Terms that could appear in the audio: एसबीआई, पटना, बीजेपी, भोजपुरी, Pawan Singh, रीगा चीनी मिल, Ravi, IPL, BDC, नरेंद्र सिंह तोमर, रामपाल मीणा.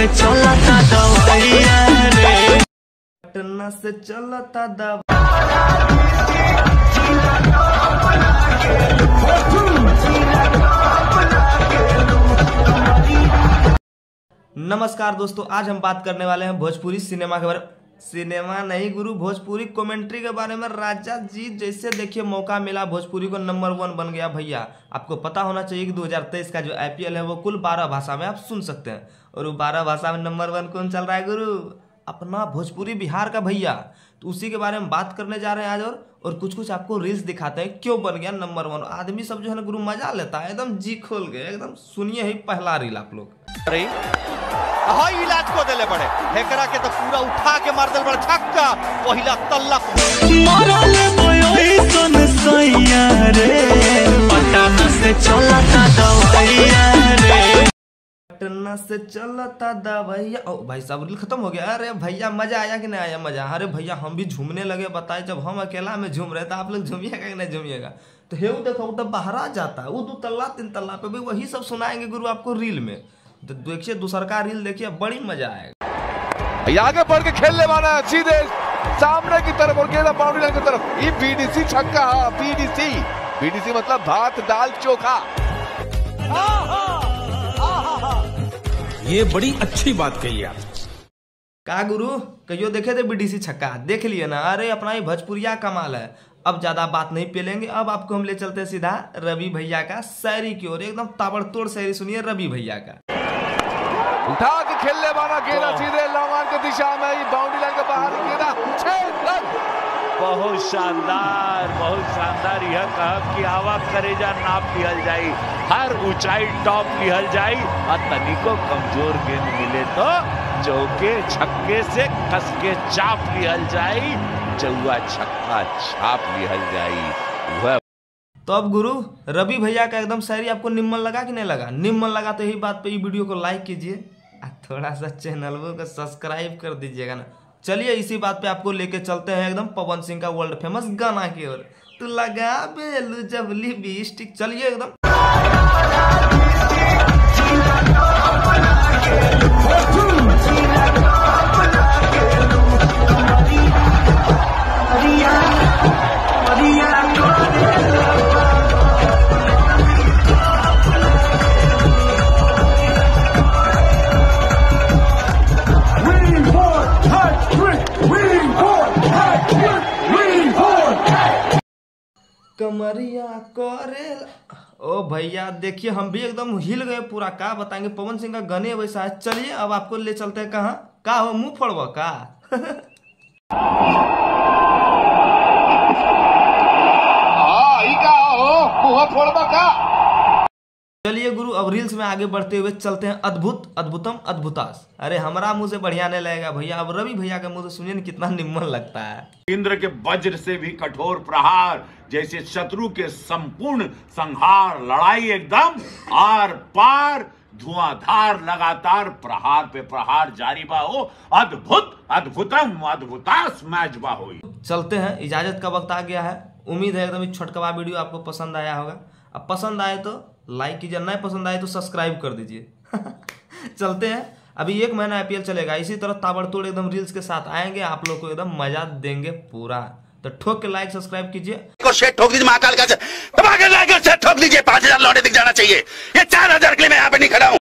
से चलता नमस्कार दोस्तों, आज हम बात करने वाले हैं भोजपुरी सिनेमा के बारे में। सिनेमा नहीं गुरु, भोजपुरी कमेंट्री के बारे में। राजा जी जैसे देखिए मौका मिला, भोजपुरी को नंबर 1 बन गया भैया। आपको पता होना चाहिए कि 2023 का जो IPL है वो कुल 12 भाषा में आप सुन सकते हैं, और वो 12 भाषा में नंबर 1 कौन चल रहा है गुरु? अपना भोजपुरी बिहार का भैया। तो उसी के बारे में बात करने जा रहे हैं आज, और कुछ आपको रील्स दिखाते हैं क्यों बन गया नंबर 1। आदमी सब जो है ना गुरु मजा लेता है, एकदम जी खोल गए एकदम। सुनिए ही पहला रील आप लोग। इलाज को देले बड़े हेकरा के तो पूरा उठा के मार देले बड़े छक्का पहिला तल्लक मरल बयोई सन सैया रे पटना से चलता दवैया रे पटना से चलता दवैया। ओ भाई साहब रील खत्म हो गया। अरे भैया मजा आया कि नहीं आया? मजा। अरे भैया हम भी झूमने लगे, बताए जब हम अकेला में झूम रहे थे। आप लोग झूमिएगा कि नहीं झूमिएगा? तो हे देखो तो बहरा जाता है, वो 2 तल्ला 3 तल्ला पे भी वही सब सुनाएंगे गुरु आपको रील में। देखिए दूसरा रील, देखिए बड़ी मजा आएगा। आगे बढ़ के खेलने वाला है सीधे सामने की तरफ और गेंद बाउंड्री लाइन की तरफ। ये BDC छक्का है। BDC मतलब भात दाल चोखा। ये बड़ी अच्छी बात कही आप का गुरु। कहियो देखे थे BDC छक्का, देख लिए ना? अरे अपना ही भोजपुरिया कमाल है। अब ज्यादा बात नहीं पेलेंगे, अब आपको हम ले चलते हैं सीधा रवि भैया का शायरी की ओर। एकदम ताबड़तोड़ शायरी सुनिए रवि भैया का। उठा के खेलने वाला गेंदा सीधे लॉन्ग की दिशा में, ये बाउंड्री लाइन के बाहर गेंदा 6 रन। बहुत शानदार। यह कहब कि हवा करेजा नाप लिहल जाई, हर ऊंचाई टॉप लिहल जाई, और तनिको कमजोर गेंद मिले तो चौके छक्के से कसके चाप लिहल जाई, चौवा छक्का छाप लिहल जाई। तो अब गुरु रवि भैया का एकदम शायरी आपको निम्मन लगा कि नहीं लगा? निम्मन लगा तो यही बात पे वीडियो को लाइक कीजिए और थोड़ा सा चैनल को सब्सक्राइब कर दीजिएगा ना। चलिए इसी बात पे आपको लेके चलते हैं एकदम पवन सिंह का वर्ल्ड फेमस गाना की ओर। तो लगा बेलू जब लिपस्टिक। चलिए एकदम कमरिया कोरेल। ओ भैया देखिए हम भी एकदम हिल गए पूरा। का बताएंगे पवन सिंह का गाने वैसा है। चलिए अब आपको ले चलते हैं कहाँ का हो मुंह फोड़वा का। चलिए गुरु अब रील्स में आगे बढ़ते हुए चलते हैं अद्भुत अद्भुतम अद्भुतास। अरे हमारा मुंह से बढ़िया नहीं लगेगा भैया, अब रवि भैया के मुंह से सुनिए न कितना निम्मन लगता है। इंद्र के वज्र से भी कठोर प्रहार, जैसे शत्रु के संपूर्ण संहार, लड़ाई एकदम आर पार, धुआंधार लगातार, प्रहार पे प्रहार जारी बा हो, अद्भुत अद्भुतम अद्भुतास मैच बा हो। चलते हैं, इजाजत का वक्त आ गया है। उम्मीद है एकदम छोटकवा वीडियो आपको पसंद आया होगा। अब पसंद आए तो लाइक कीजिए, नहीं पसंद आए तो सब्सक्राइब कर दीजिए। चलते हैं, अभी 1 महीना IPL चलेगा, इसी तरह ताबड़तोड़ एकदम रील्स के साथ आएंगे, आप लोग को एकदम मजा देंगे पूरा। तो ठोक के लाइक सब्सक्राइब कीजिए, ठोक दीजिए महाकाल का, ठोक दीजिए। 5000 लौटे दिख जाना चाहिए, ये 4000 के लिए मैं यहाँ पे नहीं खड़ा हूँ।